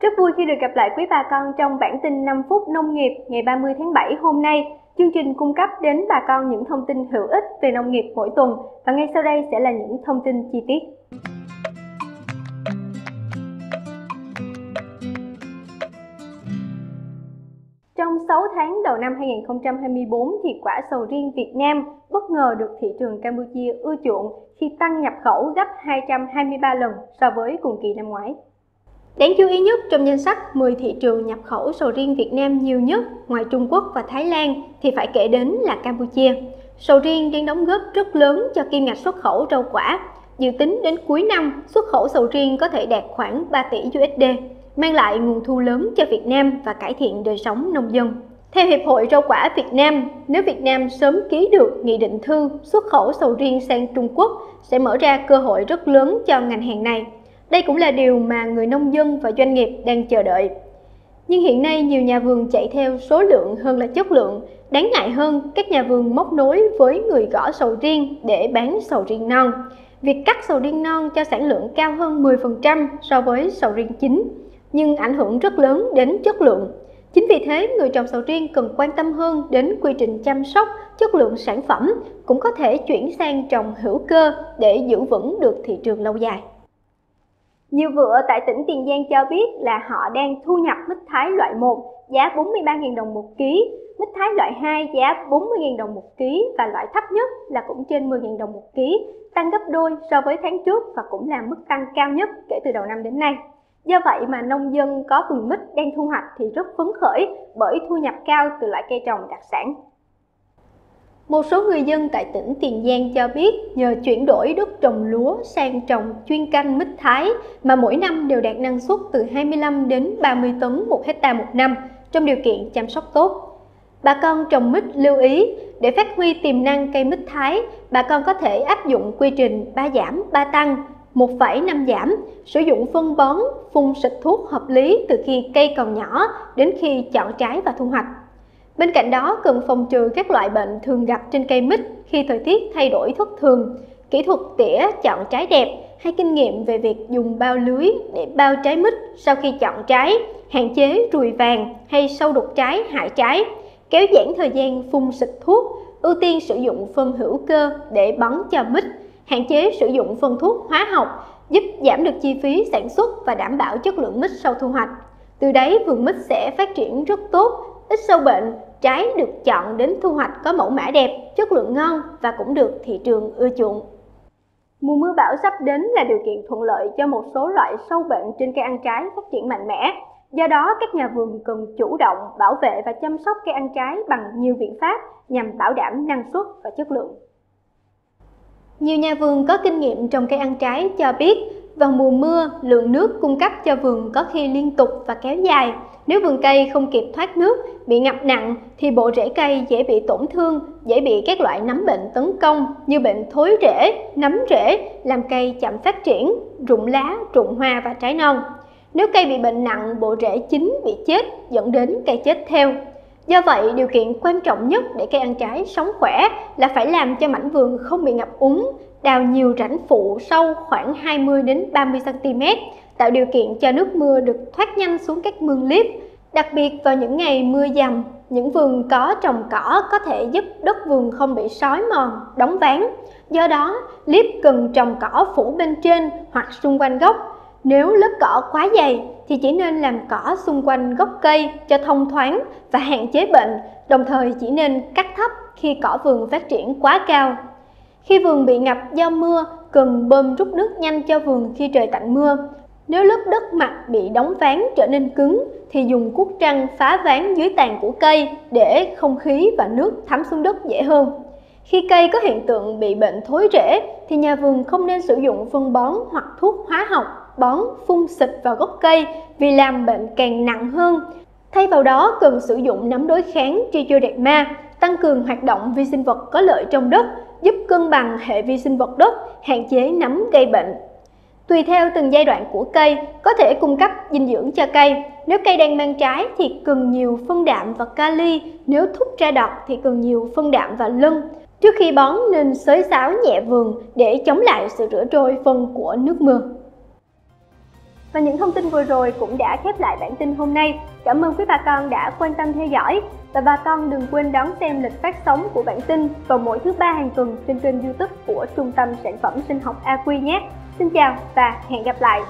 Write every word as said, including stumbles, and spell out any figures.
Rất vui khi được gặp lại quý bà con trong bản tin năm phút nông nghiệp ngày ba mươi tháng bảy hôm nay. Chương trình cung cấp đến bà con những thông tin hữu ích về nông nghiệp mỗi tuần và ngay sau đây sẽ là những thông tin chi tiết. Trong sáu tháng đầu năm hai nghìn không trăm hai mươi tư thì quả sầu riêng Việt Nam bất ngờ được thị trường Campuchia ưa chuộng khi tăng nhập khẩu gấp hai trăm hai mươi ba lần so với cùng kỳ năm ngoái. Đáng chú ý nhất trong danh sách mười thị trường nhập khẩu sầu riêng Việt Nam nhiều nhất ngoài Trung Quốc và Thái Lan thì phải kể đến là Campuchia. Sầu riêng đang đóng góp rất lớn cho kim ngạch xuất khẩu rau quả. Dự tính đến cuối năm, xuất khẩu sầu riêng có thể đạt khoảng ba tỷ đô la, mang lại nguồn thu lớn cho Việt Nam và cải thiện đời sống nông dân. Theo Hiệp hội Rau quả Việt Nam, nếu Việt Nam sớm ký được nghị định thư xuất khẩu sầu riêng sang Trung Quốc sẽ mở ra cơ hội rất lớn cho ngành hàng này. Đây cũng là điều mà người nông dân và doanh nghiệp đang chờ đợi. Nhưng hiện nay nhiều nhà vườn chạy theo số lượng hơn là chất lượng. Đáng ngại hơn, các nhà vườn móc nối với người gõ sầu riêng để bán sầu riêng non. Việc cắt sầu riêng non cho sản lượng cao hơn mười phần trăm so với sầu riêng chính, nhưng ảnh hưởng rất lớn đến chất lượng. Chính vì thế, người trồng sầu riêng cần quan tâm hơn đến quy trình chăm sóc, chất lượng sản phẩm, cũng có thể chuyển sang trồng hữu cơ để giữ vững được thị trường lâu dài. Nhiều vựa tại tỉnh Tiền Giang cho biết là họ đang thu nhập mít Thái loại một giá bốn mươi ba nghìn đồng một ký, mít Thái loại hai giá bốn mươi nghìn đồng một ký và loại thấp nhất là cũng trên mười nghìn đồng một ký, tăng gấp đôi so với tháng trước và cũng là mức tăng cao nhất kể từ đầu năm đến nay. Do vậy mà nông dân có vườn mít đang thu hoạch thì rất phấn khởi bởi thu nhập cao từ loại cây trồng đặc sản. Một số người dân tại tỉnh Tiền Giang cho biết nhờ chuyển đổi đất trồng lúa sang trồng chuyên canh mít Thái mà mỗi năm đều đạt năng suất từ hai mươi lăm đến ba mươi tấn một hectare một năm trong điều kiện chăm sóc tốt. Bà con trồng mít lưu ý để phát huy tiềm năng cây mít Thái, bà con có thể áp dụng quy trình ba giảm ba tăng, một phẩy năm giảm, sử dụng phân bón, phun xịt thuốc hợp lý từ khi cây còn nhỏ đến khi chọn trái và thu hoạch. Bên cạnh đó, cần phòng trừ các loại bệnh thường gặp trên cây mít khi thời tiết thay đổi thất thường, kỹ thuật tỉa chọn trái đẹp hay kinh nghiệm về việc dùng bao lưới để bao trái mít sau khi chọn trái, hạn chế ruồi vàng hay sâu đục trái hại trái, kéo giãn thời gian phun xịt thuốc, ưu tiên sử dụng phân hữu cơ để bón cho mít, hạn chế sử dụng phân thuốc hóa học, giúp giảm được chi phí sản xuất và đảm bảo chất lượng mít sau thu hoạch. Từ đấy, vườn mít sẽ phát triển rất tốt, ít sâu bệnh, trái được chọn đến thu hoạch có mẫu mã đẹp, chất lượng ngon và cũng được thị trường ưa chuộng. Mùa mưa bão sắp đến là điều kiện thuận lợi cho một số loại sâu bệnh trên cây ăn trái phát triển mạnh mẽ. Do đó, các nhà vườn cần chủ động bảo vệ và chăm sóc cây ăn trái bằng nhiều biện pháp nhằm bảo đảm năng suất và chất lượng. Nhiều nhà vườn có kinh nghiệm trồng cây ăn trái cho biết, vào mùa mưa, lượng nước cung cấp cho vườn có khi liên tục và kéo dài. Nếu vườn cây không kịp thoát nước, bị ngập nặng thì bộ rễ cây dễ bị tổn thương, dễ bị các loại nấm bệnh tấn công như bệnh thối rễ, nấm rễ, làm cây chậm phát triển, rụng lá, rụng hoa và trái non. Nếu cây bị bệnh nặng, bộ rễ chính bị chết dẫn đến cây chết theo. Do vậy, điều kiện quan trọng nhất để cây ăn trái sống khỏe là phải làm cho mảnh vườn không bị ngập úng, đào nhiều rãnh phụ sâu khoảng hai mươi đến ba mươi xăng ti mét, tạo điều kiện cho nước mưa được thoát nhanh xuống các mương liếp. Đặc biệt vào những ngày mưa dầm, những vườn có trồng cỏ có thể giúp đất vườn không bị sói mòn, đóng ván. Do đó, liếp cần trồng cỏ phủ bên trên hoặc xung quanh gốc. Nếu lớp cỏ quá dày thì chỉ nên làm cỏ xung quanh gốc cây cho thông thoáng và hạn chế bệnh, đồng thời chỉ nên cắt thấp khi cỏ vườn phát triển quá cao. Khi vườn bị ngập do mưa, cần bơm rút nước nhanh cho vườn khi trời tạnh mưa. Nếu lớp đất mặt bị đóng ván trở nên cứng thì dùng cuốc trăng phá ván dưới tàn của cây để không khí và nước thấm xuống đất dễ hơn. Khi cây có hiện tượng bị bệnh thối rễ thì nhà vườn không nên sử dụng phân bón hoặc thuốc hóa học, bón phun xịt vào gốc cây vì làm bệnh càng nặng hơn. Thay vào đó, cần sử dụng nấm đối kháng Trichoderma, tăng cường hoạt động vi sinh vật có lợi trong đất, giúp cân bằng hệ vi sinh vật đất, hạn chế nấm gây bệnh. Tùy theo từng giai đoạn của cây, có thể cung cấp dinh dưỡng cho cây. Nếu cây đang mang trái thì cần nhiều phân đạm và kali, nếu thúc ra đọt thì cần nhiều phân đạm và lân. Trước khi bón nên xới xáo nhẹ vườn để chống lại sự rửa trôi phân của nước mưa. Và những thông tin vừa rồi cũng đã khép lại bản tin hôm nay. Cảm ơn quý bà con đã quan tâm theo dõi. Và bà con đừng quên đón xem lịch phát sóng của bản tin vào mỗi thứ ba hàng tuần trên kênh YouTube của Trung tâm Sản phẩm Sinh học a quy nhé. Xin chào và hẹn gặp lại!